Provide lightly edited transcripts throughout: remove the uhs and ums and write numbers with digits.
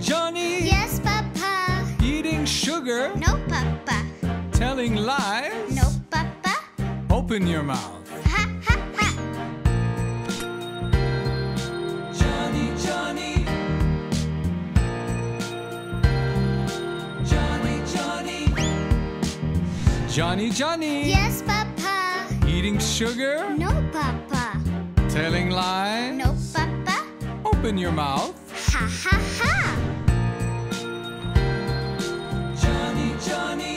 Johnny. Yes, Papa. Eating sugar. No, Papa. Telling lies. No, Papa. Open your mouth. Johnny, Johnny. Johnny, Johnny. Johnny, Johnny. Yes, Papa. Eating sugar? No, Papa. Telling lies? No, Papa. Open your mouth. Ha, ha, ha. Johnny, Johnny. Johnny, Johnny.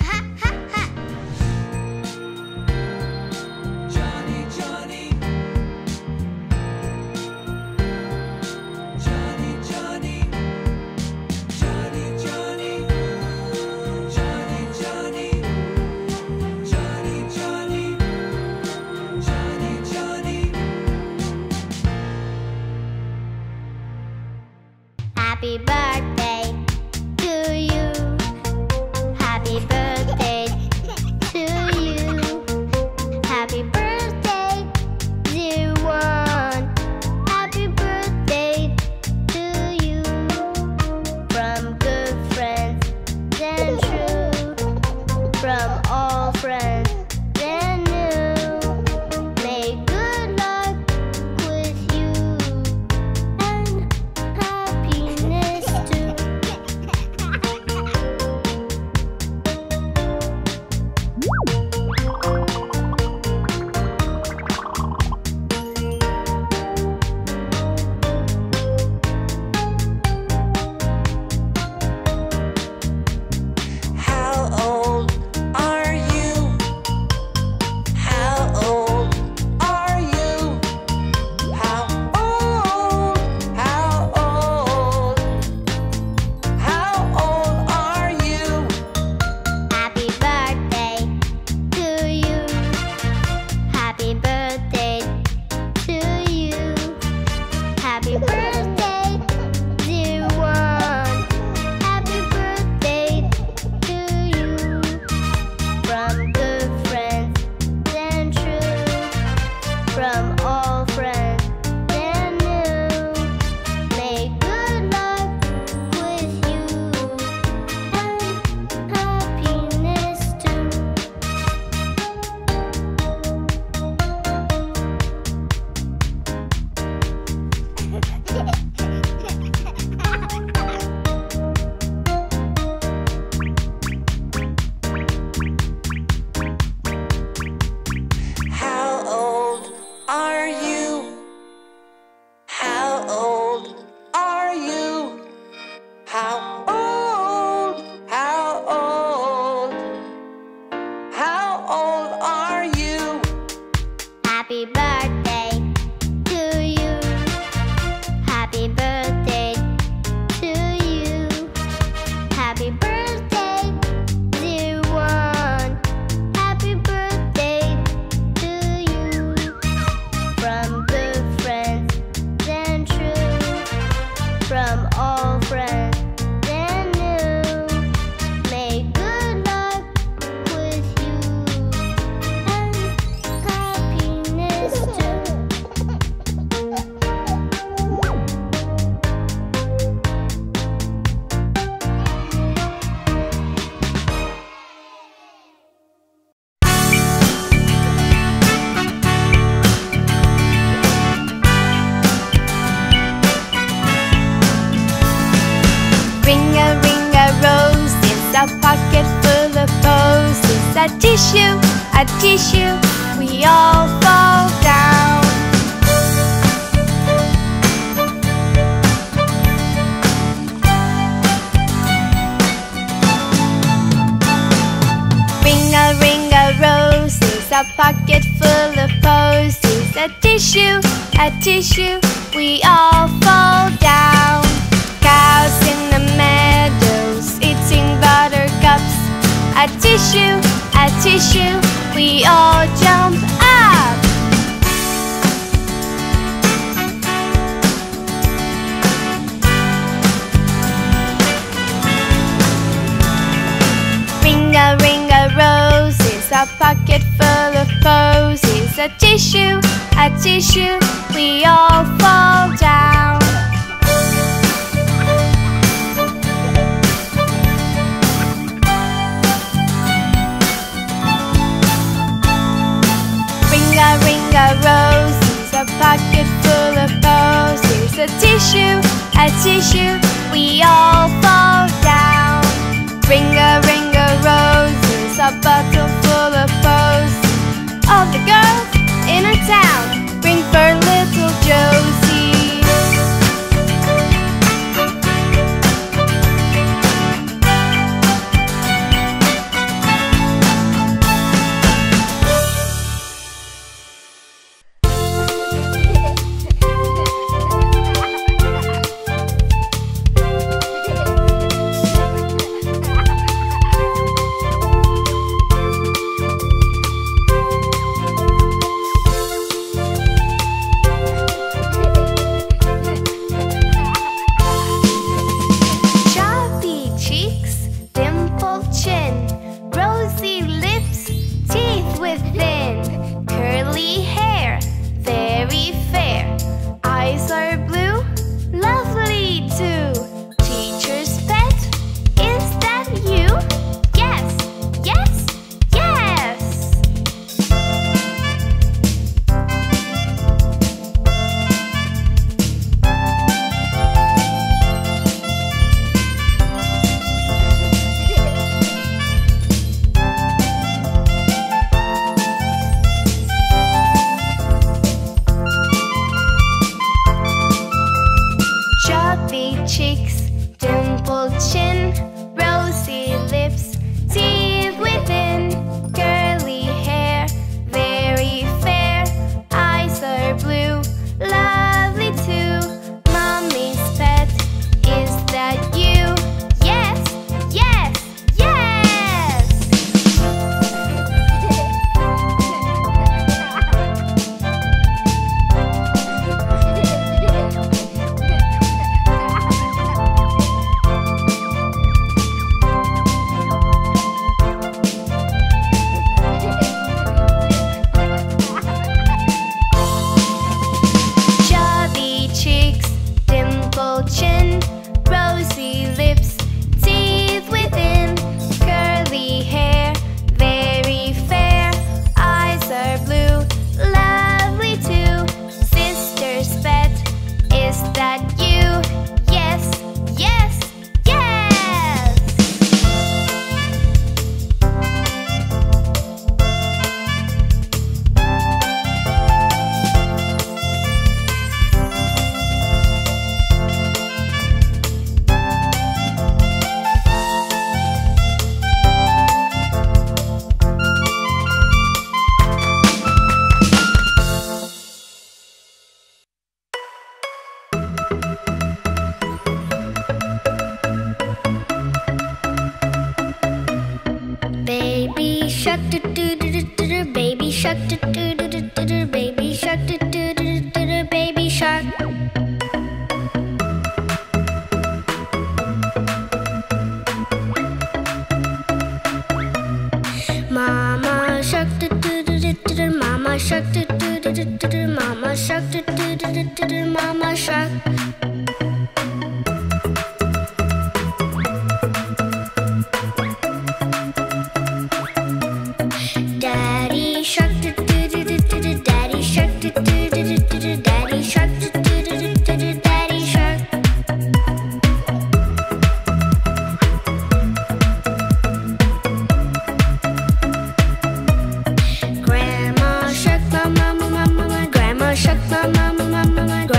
Ha, ha, ha. Johnny, Johnny. Johnny, Johnny. Johnny, Johnny. Johnny, Johnny. Johnny, Johnny. Johnny, Johnny. Happy birthday to you. Happy birthday to you. Happy birthday, dear one. Happy birthday to you. From good friends and true. From all friends and new. May good luck with you and happiness too. How old are you? How old are you? How old? How old? How old are you? Happy birthday to you. Happy birthday to you. Happy birthday, dear one. Happy birthday to you. From good friends and true. From all friends and new. May good luck with you and happiness too. How old are you? How old are you? How old? How old? How old are you? Happy birthday to you. Happy birthday to you. Happy birthday, dear one. Happy birthday to you. From good friends and true. From all friends and new. May good luck with you and happiness too. Ring a rose, it's a pocket full of roses. A tissue, we all fall down. Ring a rose, it's a pocket full of roses. A tissue, we all fall down. Cows in the meadows, eating buttercups. A tissue, we all jump up. Ring a rose, it's a pocket full of expose is a tissue, a tissue. We all fall down. Ring-a, ring-a, rose is a pocket full of bows. Here's a tissue, a tissue. We all fall down. Ring-a, ring-a, rose is a bottle full of bows. All the girls in our town bring for little Josie.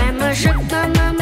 Grandma shook my mama.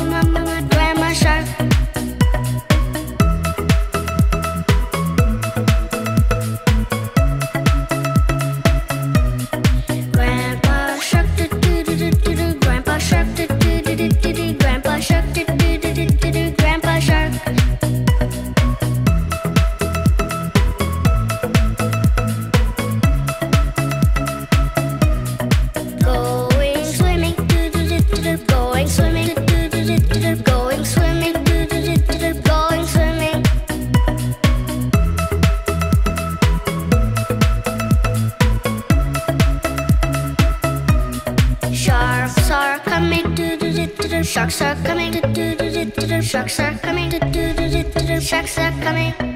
Sharks are coming. Sharks are coming. Sharks are coming.